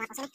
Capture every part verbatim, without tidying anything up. Gracias.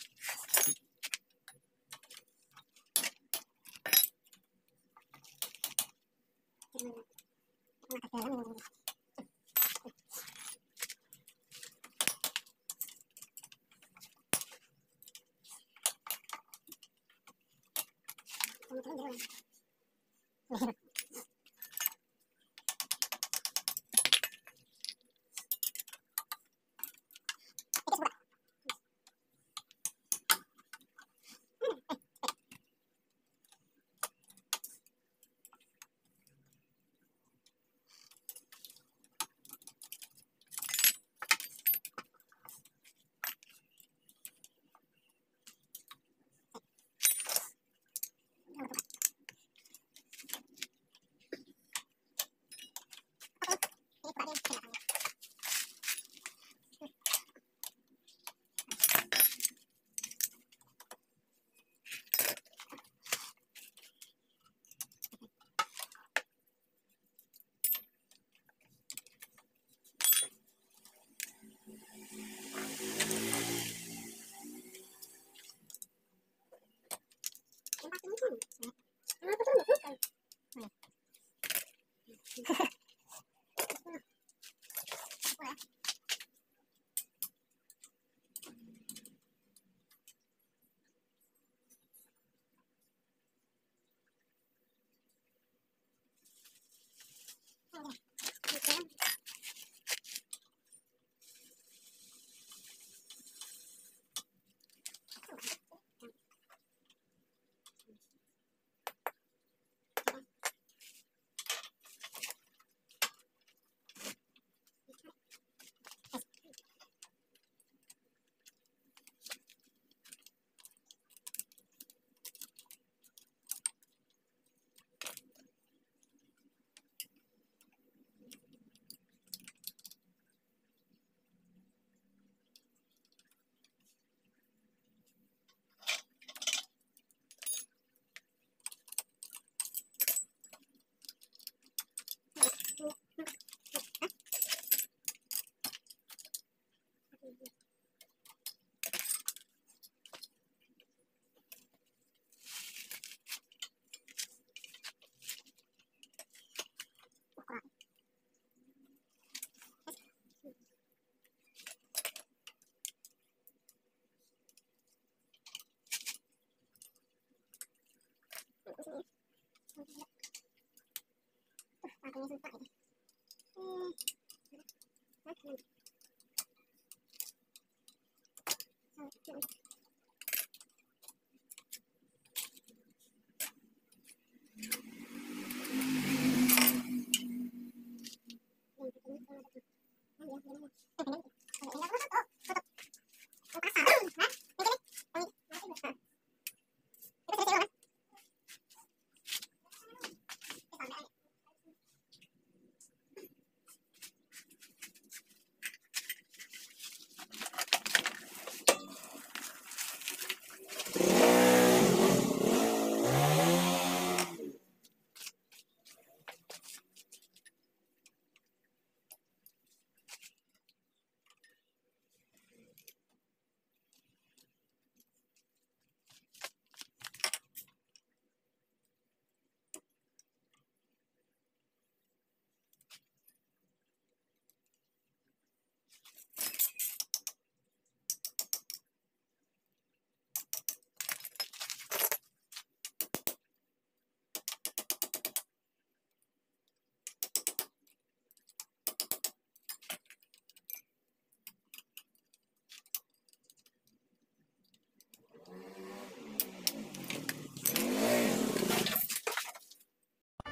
Thank you.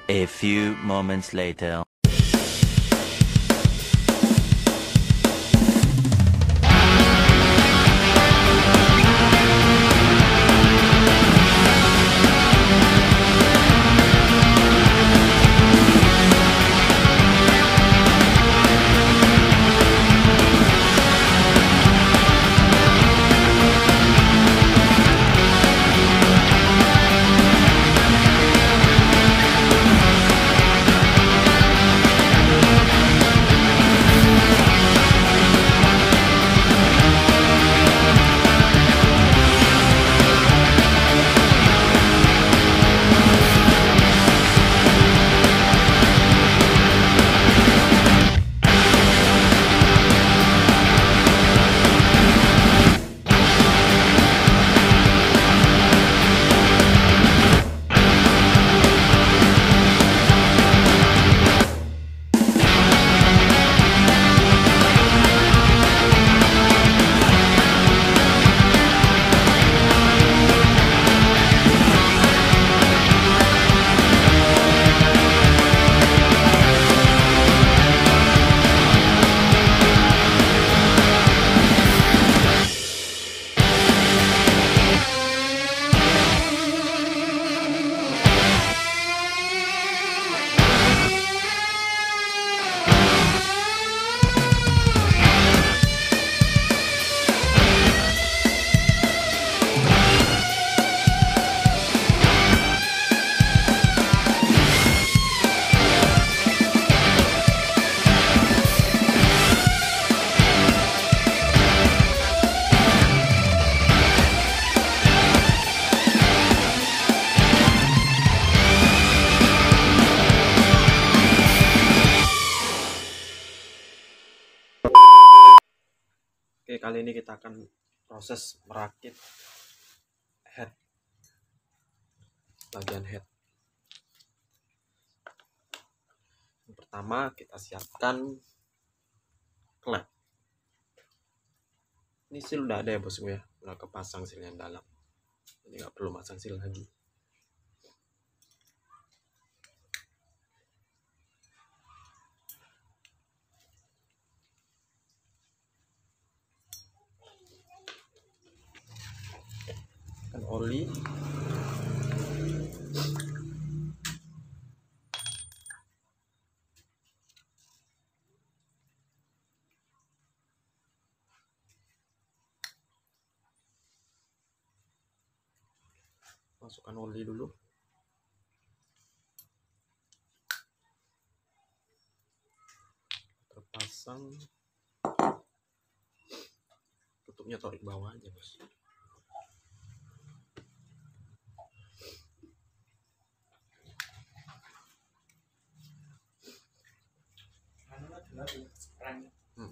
A few moments later. kali ini kita akan proses merakit head, bagian head. Yang pertama kita siapkan klep. Ini seal udah ada ya bosku ya, udah kepasang seal yang dalam, jadi nggak perlu masang seal lagi. Oli, masukkan oli dulu. Terpasang. Tutupnya tarik bawah aja, bos. Hmm.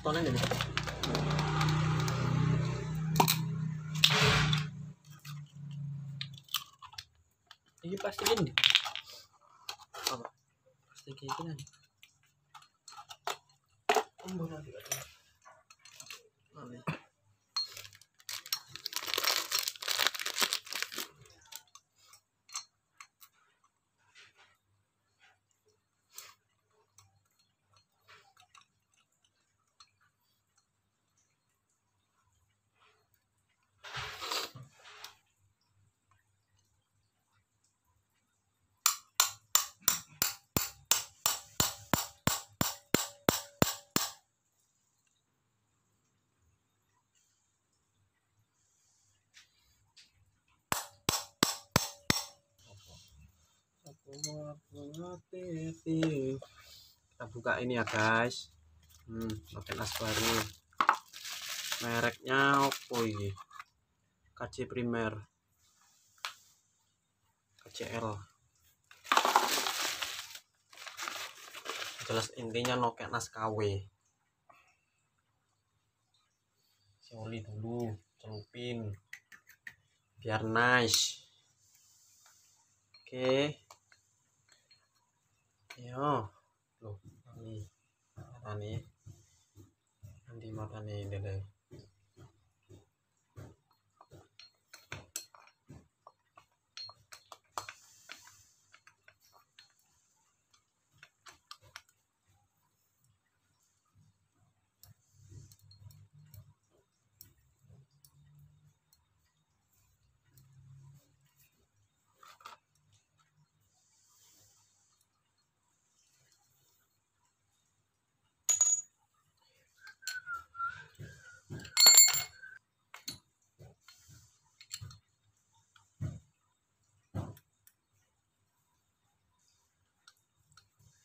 Tolan ganito. Ini pastikan deh. Apa? Pastikan kan. Umur lagi ada. Amin. Kita buka ini ya guys. Hmm, pakai las baru. Mereknya opo ini? K C Primer. K C L. Jelas intinya pakai las K W. Isi oli dulu, celupin. Biar nice. Oke. Okay. Yo, loh, ini, ini, nanti mata nih deh.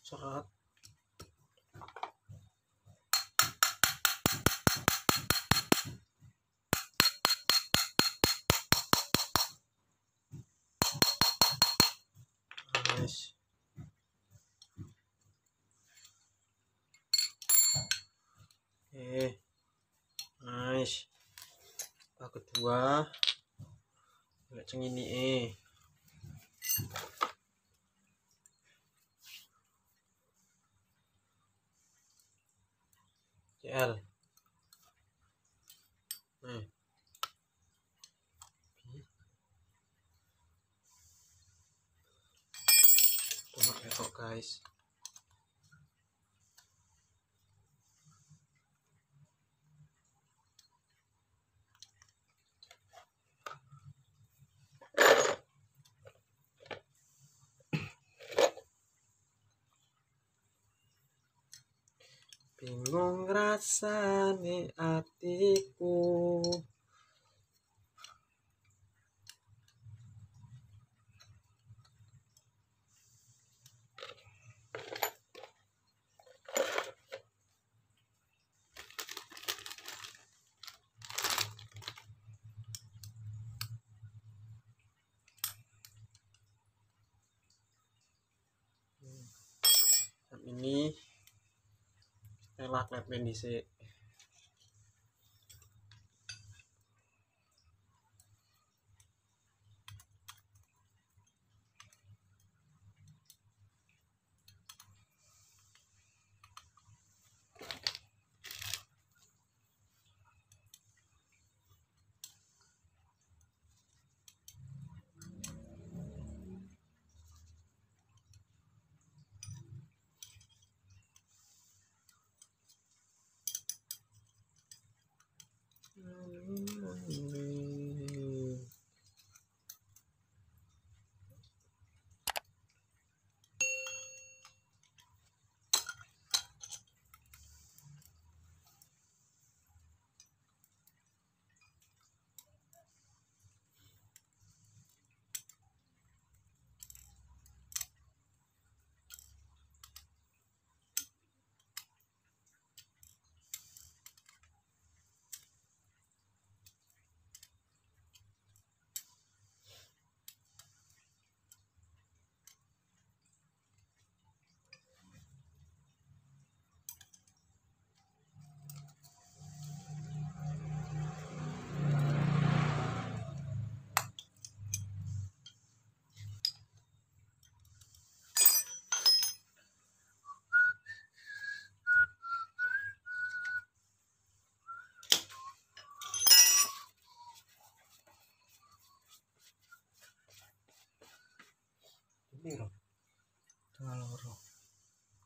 Serat nice. Oke, nice. Kita kedua lihat ceng ini eh L. Nah. Tomat letok guys. Bingung rasane atiku hmm. Ini elak lepin di sini.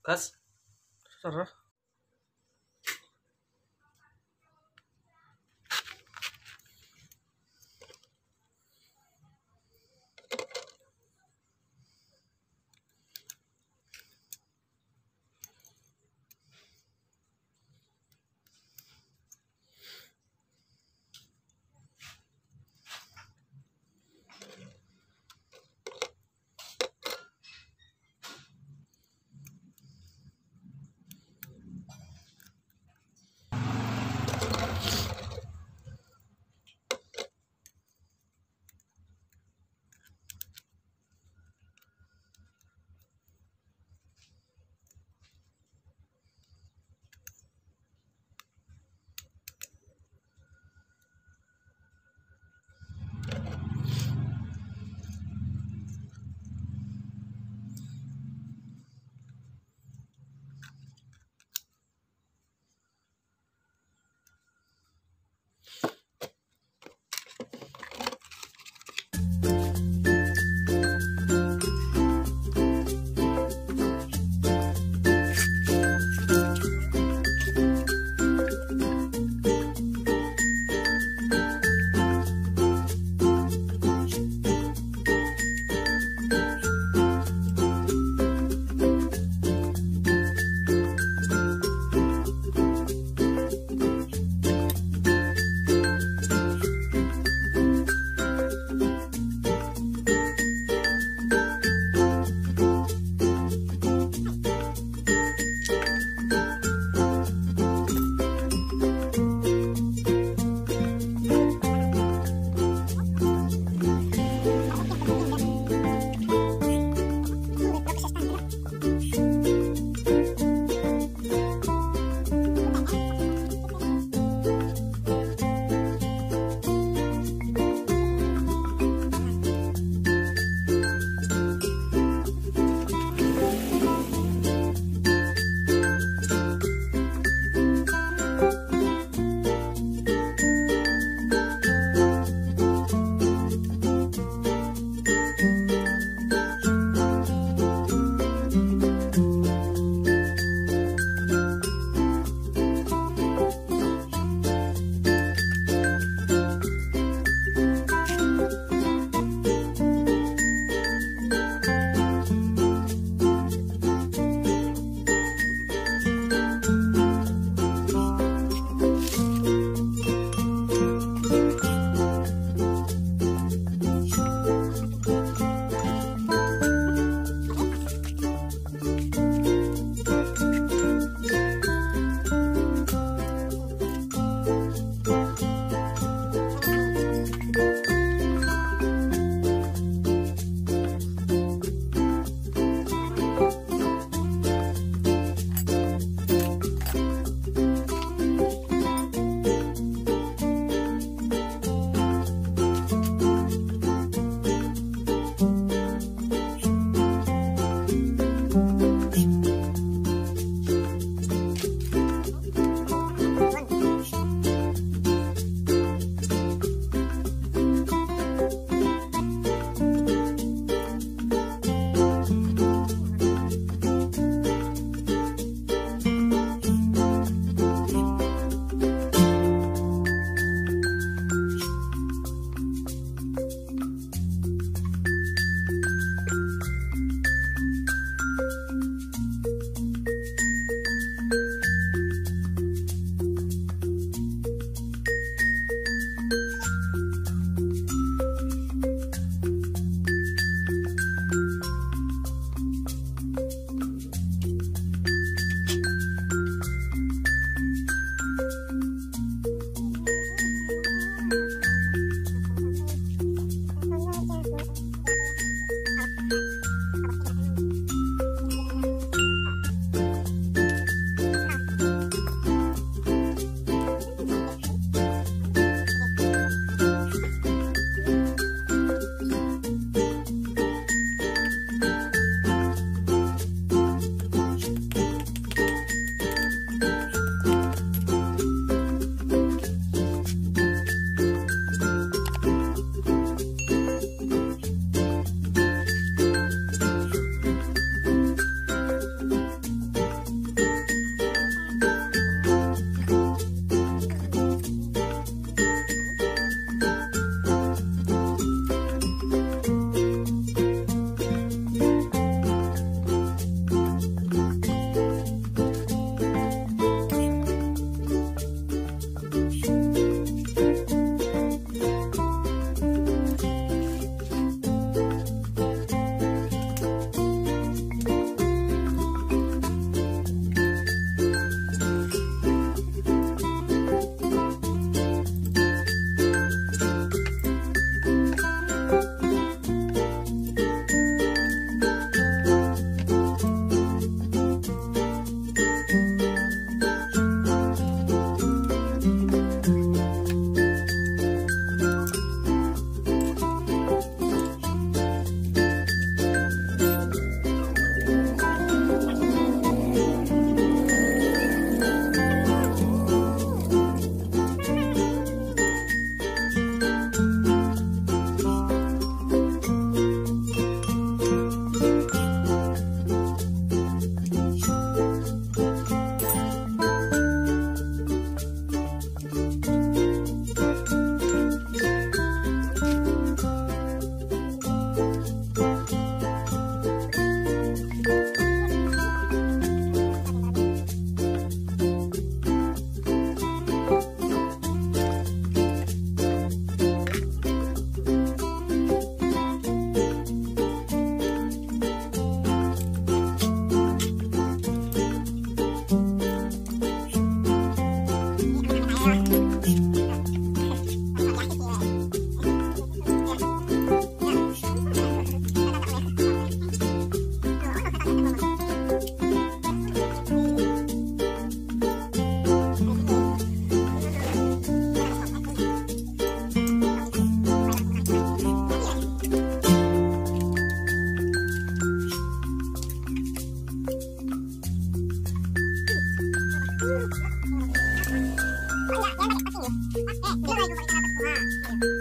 That's sir. Thank you.